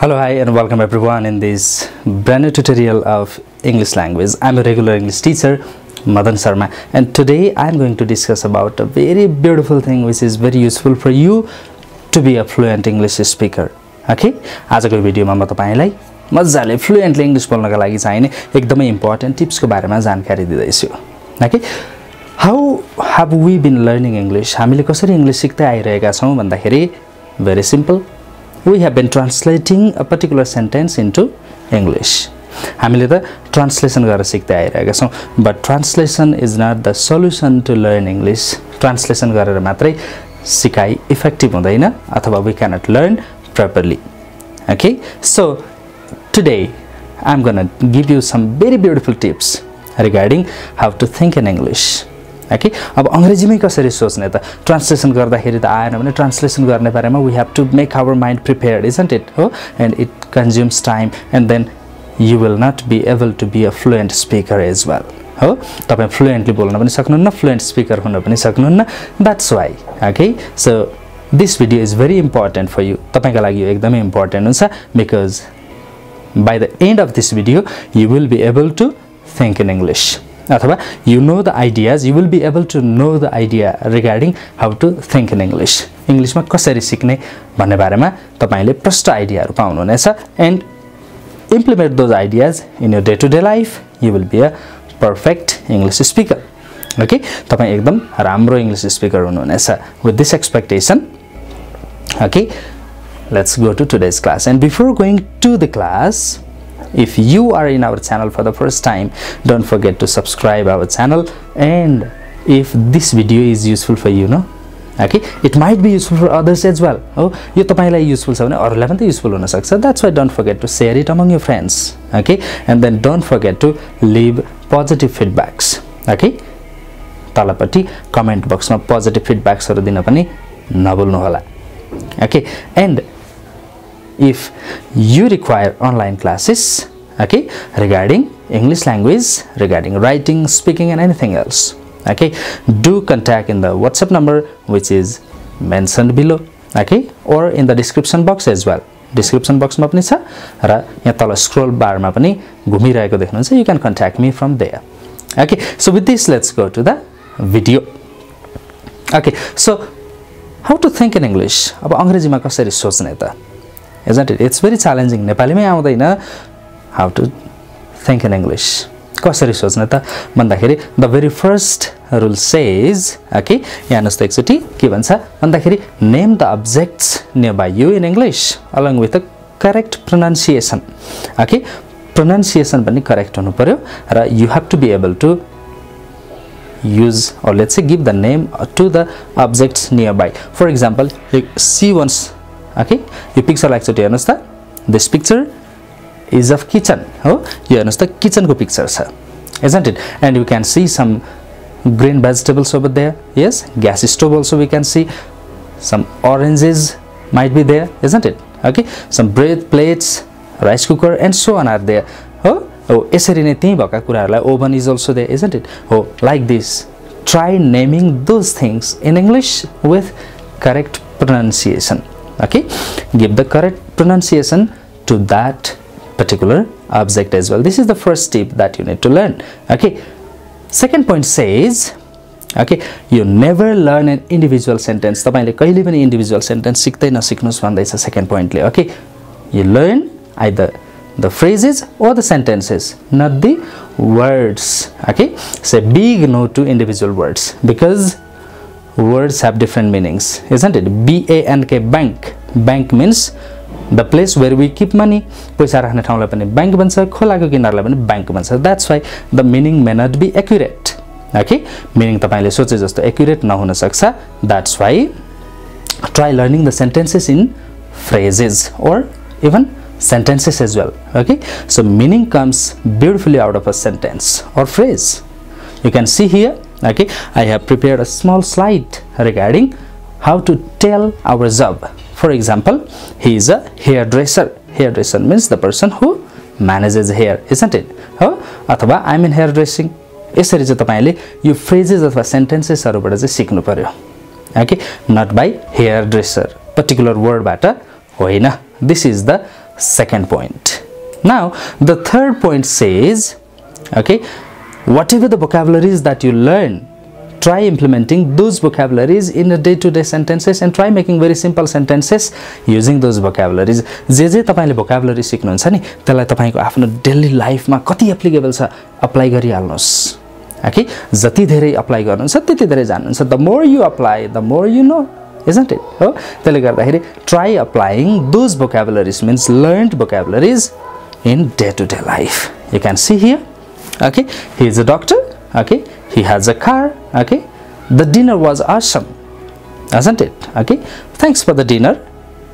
Hello, hi, and welcome everyone in this brand new tutorial of English language. I'm a regular English teacher, Madan Sharma, and today I'm going to discuss about a very beautiful thing which is very useful for you to be a fluent English speaker. Okay? आजको भिडियोमा म तपाईलाई मज्जाले fluently English बोल्नका लागि चाहिने एकदमै important टिप्सको बारेमा जानकारी दिदैछु. Okay? How have we been learning English? हामीले कसरी इंग्लिश सिक्दै आइरहेका छौं भन्दाखेरि very simple. We have been translating a particular sentence into English. हामीले त ट्रान्सलेसन गरेर सिक्दै आइरहेका छौं, but translation is not the solution to learn English. Translation गरेर मात्रै सिकाइ इफेक्टिभ हुँदैन अथवा we cannot learn properly. Okay? So today I'm going to give you some very beautiful tips regarding how to think in English. Okay? अब अंग्रेजीमै कसरी सोच्ने त translation गर्दाखेरि त आएन भने ट्रान्सलेसन गर्ने बारेमा we have to make our mind prepared, isn't it? हो, and it consumes time and then you will not be able to be a fluent speaker as well. हो, तपाई फ्लुएन्टली बोल्न पनि सक्नुहुन्न, फ्लुएन्ट स्पीकर हुन पनि सक्नुहुन्न. That's why. Okay? So this video is very important for you. तपाईका लागि यो एकदमै इम्पोर्टेन्ट हुन्छ because by the end of this video you will be able to think in English. अथवा you will be able to know the idea regarding how to think in English. English मा कसरी सिक्ने भन्ने बारेमा तपाईले प्रष्ट आइडियाहरु पाउनुहुनेछ and implement those ideas in your day-to-day life. You will be a perfect English speaker. Okay? तपाईं एकदम राम्रो English speaker हुनुहुनेछ. With this expectation, okay, let's go to today's class. And before going to the class, if you are in our channel for the first time, don't forget to subscribe our channel. And if this video is useful for you, no? Okay, it might be useful for others as well. Oh, yo tapailai useful cha bhane harulai pani ta useful huna sakcha. That's why don't forget to share it among your friends. Okay, and then don't forget to leave positive feedbacks. Okay, talapati comment box ma positive feedbacks haru dina pani nabulnu hola. Okay, and if you require online classes, okay, regarding English language, regarding writing, speaking and anything else, okay, do contact in the WhatsApp number which is mentioned below, okay, or in the description box as well. Description box ma pani cha ra yaha tala scroll bar ma pani ghumiraeko dekhnunhuncha. You can contact me from there. Okay, so with this let's go to the video. Okay, so how to think in English. Aba angrezi ma kasari sochne ta, isn't it? It's very challenging. Nepali ma aउँदैन how to think in English. कसरी सोच्ने त भन्दाखेरि the very first rule says, okay, यहाँ हेर्नुस् त एकचोटी के भन्छ भन्दाखेरि name the objects nearby you in English along with the correct pronunciation. Okay, pronunciation पनि correct हुनु पर्यो र you have to be able to use, or let's say give the name to the objects nearby. For example, you see once, okay, यो पिक्चरलाई एकचोटी हेर्नुस् त. This picture is of kitchen. हो, यो हेर्नुस् त kitchen को पिक्चर छ, isn't it? And you can see some green vegetables over there. Yes, gas stove also we can see. Some oranges might be there, isn't it? Okay, some bread plates, rice cooker and so on are there. हो, यसरी नै त्यही भएका कुराहरुलाई oven is also there, isn't it? हो, like this. Try naming those things in English with correct pronunciation. Okay, give the correct pronunciation to that particular object as well. This is the first tip that you need to learn. Okay, second point says, okay, you never learn an individual sentence. तपाईले कहिले पनि individual sentence सिक्दै नसिक्नुस् भन्दैछ second point ले. Okay, you learn either the phrases or the sentences, not the words. Okay, say big no to individual words because words have different meanings, isn't it? B-A-N-K, bank. Bank means the place where we keep money. पैसा राख्ने ठाउँलाई पनि bank भन्छ, खोलाको किनारलाई पनि bank भन्छ. That's why the meaning may not be accurate. Okay, meaning तपाईले सोचे जस्तो accurate नहुन सक्छ. That's why try learning the sentences in phrases or even sentences as well. Okay, so meaning comes beautifully out of a sentence or phrase. You can see here. Okay, I have prepared a small slide regarding how to tell our job. For example, he is a hairdresser. Hairdresser means the person who manages hair, isn't it? Or I am in hairdressing. यसरी चाहिँ तपाईले यो phrases अथवा sentences हरुबाट चाहिँ सिक्नु पर्यो. Okay, not by hairdresser, particular word बाट होइन. This is the second point. Now the third point says, okay, whatever the vocabularies that you learn, try implementing those vocabularies in a day-to-day sentences and try making very simple sentences using those vocabularies. जे तपाईले vocabulary सिक्नुहुन्छ नि त्यसलाई तपाईको आफ्नो daily life मा कति applicable छ apply गरिहाल्नुस्. Okay, जति धेरै apply गर्नुहुन्छ त्यति धेरै जान्नुहुन्छ. The more you apply, the more you know, isn't it? हो, त्यसले गर्दाखेरि try applying those vocabularies, means learned vocabularies, in day-to-day life. You can see here, okay, he is a doctor, okay, he has a car, okay, the dinner was awesome, isn't it? Okay, thanks for the dinner.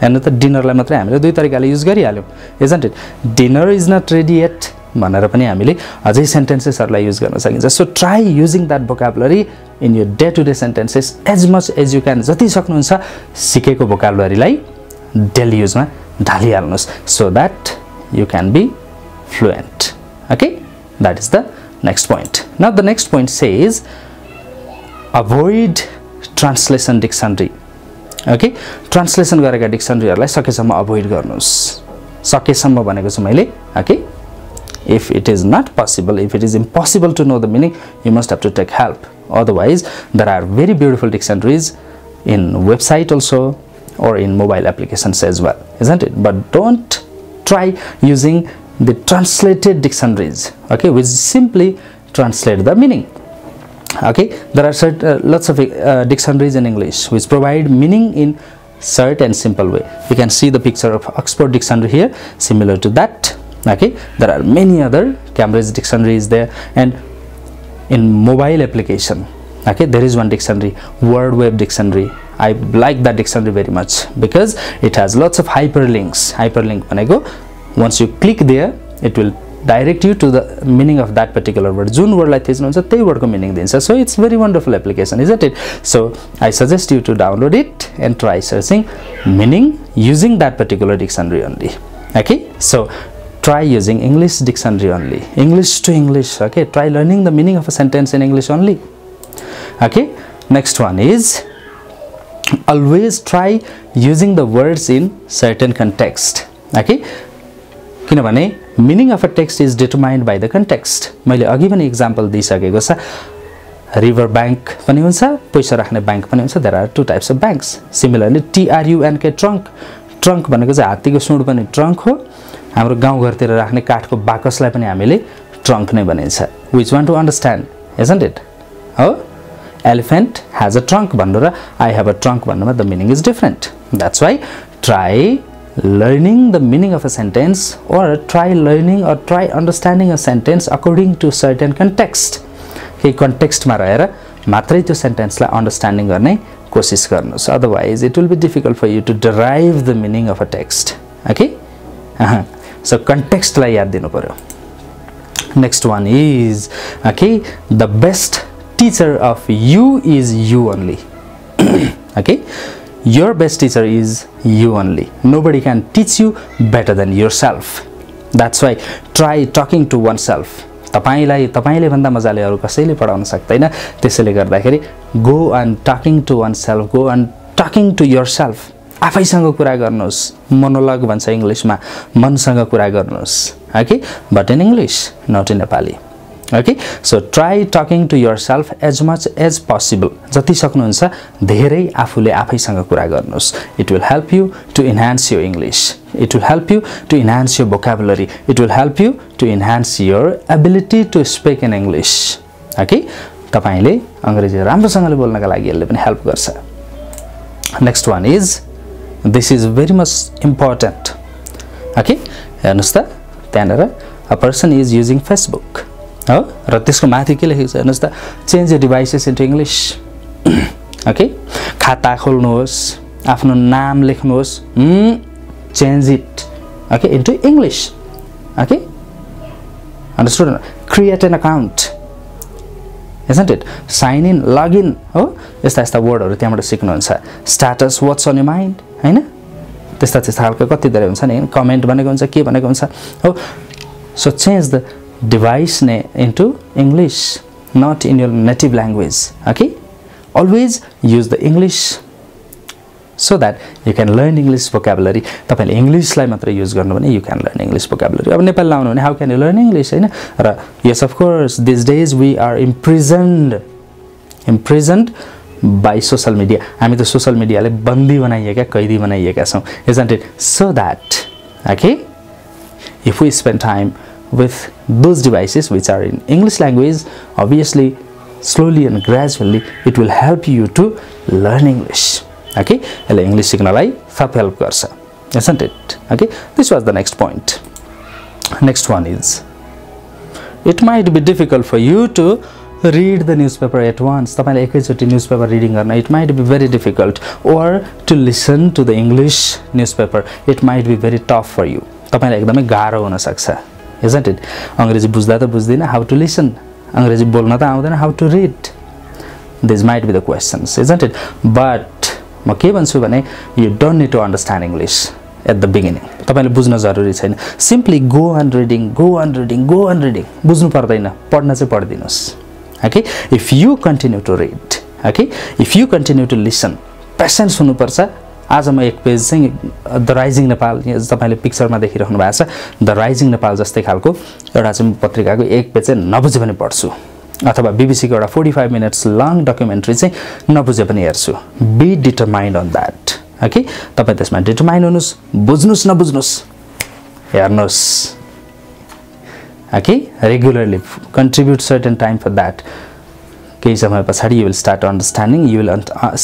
And the dinner la matra hamile dui tarika le use gari halyau, isn't it? Dinner is not ready yet bhanera pani hamile ajai sentences harulai use garna sakincha. So try using that vocabulary in your day to day sentences as much as you can. Jati saknuhuncha sikeko vocabulary lai daily use ma dhali halnus so that you can be fluent. Okay, that is the next point. Now the next point says avoid translation dictionary. Okay, translation gareka dictionary harulai sakesamma avoid garnus. Sakesamma bhaneko chu maile, okay, if it is not possible, if it is impossible to know the meaning, you must have to take help. Otherwise there are very beautiful dictionaries in website also or in mobile applications as well, isn't it? But don't try using the translated dictionaries, okay, which simply translate the meaning. Okay, there are lots of dictionaries in English which provide meaning in short and simple way. You can see the picture of Oxford dictionary here, similar to that. Okay, there are many other, Cambridge dictionary is there, and in mobile application, okay, there is one dictionary, Word Web dictionary. I like that dictionary very much because it has lots of hyperlinks. Hyperlink bhaneko once you click there, it will direct you to the meaning of that particular word. June word like this, they word meaning the answer. So it's very wonderful application, isn't it? So I suggest you to download it and try searching meaning using that particular dictionary only. Okay, so try using English dictionary only, English to English. Okay, try learning the meaning of a sentence in English only. Okay, next one is always try using the words in certain context. Okay, किनभने meaning of a text is determined by the context. मैले अघि पनि example दिइसकेको छ, river bank पनि हुन्छ, पैसा राख्ने bank पनि हुन्छ. There are two types of banks. Similarly trunk, trunk भनेको चाहिँ हात्तीको सुँड पनि trunk हो. हाम्रो गाउँघरतिर राख्ने काठको बाकसलाई पनि हामीले trunk नै भनिन्छ. We want to understand, isn't it? हो, elephant has a trunk भन्नु र I have a trunk भन्नुमा the meaning is different. That's why try learning the meaning of a sentence or try learning or try understanding a sentence according to certain context. Okay, context ma rahera matrai tyo sentence la understanding garne koshish garnus, otherwise it will be difficult for you to derive the meaning of a text. Okay, so context la yaad dinu paryo. Next one is, okay, the best teacher of you is you only. Okay, your best teacher is you only. Nobody can teach you better than yourself. That's why try talking to oneself. तपाईलाई तपाईले भन्दा मजाले अरु कसैले पढाउन सक्दैन. त्यसैले गर्दाखेरि go and talking to oneself, go and talking to yourself. आफैसँग कुरा गर्नुस्, मोनोलग भन्छ इंग्लिशमा, मनसँग कुरा गर्नुस्. Okay, but in English, not in Nepali. Okay, so try talking to yourself as much as possible. जति सक्नुहुन्छ धेरै आफूले आफैसँग कुरा गर्नुस्. It will help you to enhance your English. It will help you to enhance your vocabulary. It will help you to enhance your ability to speak in English. Okay, तपाईले अंग्रेजी राम्रोसँगले बोल्नका लागि यसले पनि हेल्प गर्छ. Next one is, this is very much important. Okay, हेर्नुस् त त्यहाँनेर a person is using Facebook. हो र त्यसको माथि के लेखेको छ हेर्नुस् त, change devices into English. Okay, खाता खोल्नुहोस्, आफ्नो नाम लेख्नुहोस्, change it, okay, into English. Okay, understood? Create an account, isn't it? Sign in, log in, हो, यस्ता यस्ता वर्डहरु त्यहाँबाट सिक्नुहुन्छ. Status, what's on your mind, हैन? त्यस्ता त्यस्ता हालको कति धेरै हुन्छ नि, कमेन्ट भनेको हुन्छ, के भनेको हुन्छ. हो, so change the device into English, not in your native language. Okay, always use the English so that you can learn English vocabulary. तपाईले इंग्लिशलाई मात्र यूज गर्नु भने you can learn English vocabulary. अब नेपाल लाउनु भने how can you learn English Hahn raw yes of course these days we are imprisoned by social media. हामी त social media ले बन्दी बनाइएका कैदी बनाइएका छौं, isn't it? So that okay if we spend time with those devices which are in English language, obviously slowly and gradually it will help you to learn English. Okay, English signal I help karsa, isn't it? Okay, this was the next point. Next one is it might be difficult for you to read the newspaper at once. Newspaper reading it might be very difficult, or to listen to the English newspaper it might be very tough for you. Isn't it? How to listen, how to read. These might be the questions, isn't it? But you don't need to understand English at the beginning. Simply go on reading. Okay, if you continue to read, okay, if you continue to listen, patience hunu parcha. आज म एक page चाहिँ the rising Nepal तपाईले पिक्चरमा देखिरहनु भएको छ, the rising Nepal जस्तै खालको एउटा चाहिँ पत्रिकाको एक पेज चाहिँ नबुझे पनि पढ्छु, अथवा बीबीसी को एउटा 45 मिनेट्स लङ डकुमेन्ट्री चाहिँ नबुझे पनि हेर्छु. Be determined on that. Okay, तपाई त्यसमा डिटरमाइन हुनुस्, बुझ्नुस् नबुझ्नुस् हेर्नुस्. Okay, regularly contribute certain time for that. केही समय पछाडी you will start understanding, you will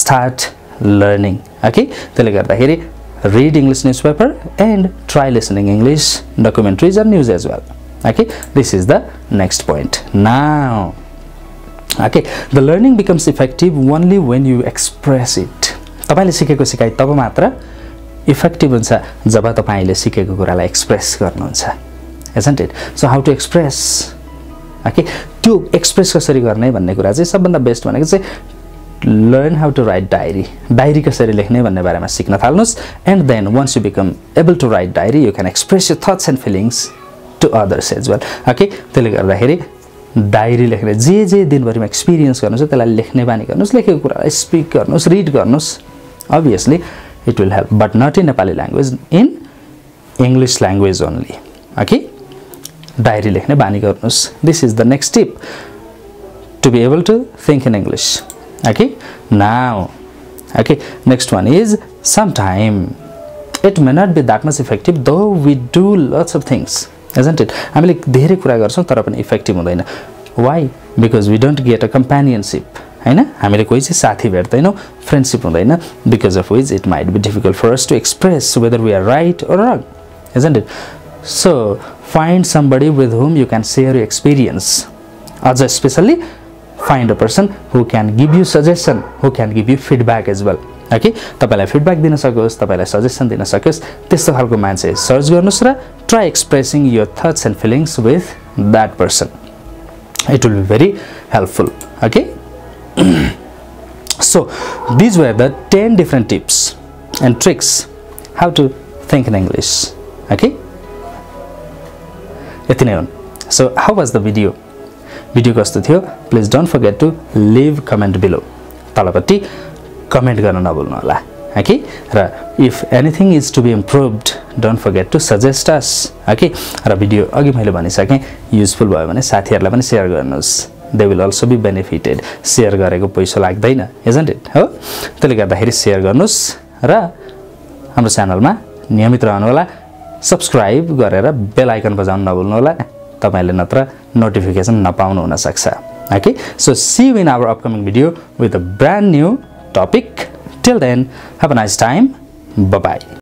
start learning. Okay, त्यसले गर्दाखेरि read English newspaper and try listening English documentaries and news as well. Okay, this is the next point. Now okay, the learning becomes effective only when you express it. तपाईले सिकेको सिकाइ तब मात्र effective हुन्छ जब तपाईले सिकेको कुरालाई एक्सप्रेस गर्नुहुन्छ, isn't it? So how to express, okay, त्यो एक्सप्रेस कसरी गर्ने भन्ने कुरा चाहिँ सबभन्दा बेस्ट भनेको चाहिँ learn how to write diary कसरी लेख्ने भन्ने बारेमा सिक्न थाल्नुस्. And then once you become able to write diary you can express your thoughts and feelings to others as well. Okay, त्यसले गर्दाखेरि डायरी लेख्ने जे जे दिनभरिमा एक्सपिरियन्स गर्नुस् त्यसलाई लेख्ने बानी गर्नुस्, लेखेको कुरालाई स्पिक गर्नुस्, रिड गर्नुस्. Obviously it will help, but not in Nepali language, in English language only. Okay, diary लेख्ने बानी गर्नुस्. This is the next tip, to be able to think in English. Okay, now okay, next one is sometime it may not be that much effective though we do lots of things, isn't it? हामीले धेरै कुरा गर्छौं तर पनि effective हुँदैन. Why? Because we don't get a companionship, हैन? हामीले कोही चाहिँ साथी भेट्दैनौं, फ्रेन्डशिप हुँदैन, because of which it might be difficult for us to express whether we are right or wrong, isn't it? So find somebody with whom you can share your experience. Also especially find a person who can give you suggestion, who can give you feedback as well. Okay, तपाईलाई feedback दिन सकोस्, तपाईलाई suggestion दिन सकोस्, त्यस्तो खालको मान्छे search गर्नुस् र try expressing your thoughts and feelings with that person. It will be very helpful. Okay, so these were the 10 different tips and tricks how to think in English. Okay, यति नै हुन्. So how was the video? Video कस्तो थियो? Please don't forget to leave comment below, तलपट्टि comment गर्न नभुल्नु होला. Okay, र if anything is to be improved don't forget to suggest us. Okay, र भिडियो अघि मैले भनिसकेँ युजफुल भयो भने साथीहरुलाई पनि शेयर गर्नुस्, they will also be benefited. Share गरेको पैसा लाग्दैन, इजन्ट इट? हो, त्यसले गर्दाखेरि शेयर गर्नुस् र हाम्रो च्यानलमा नियमित रहनु होला. सब्स्क्राइब गरेर बेल आइकन बजाउन नभुल्नु होला, तपाईले नत्र नोटिफिकेसन नपाउनु हुन सक्छ. Okay, so see you in our upcoming video with a brand new topic. Till then have a nice time. Bye bye.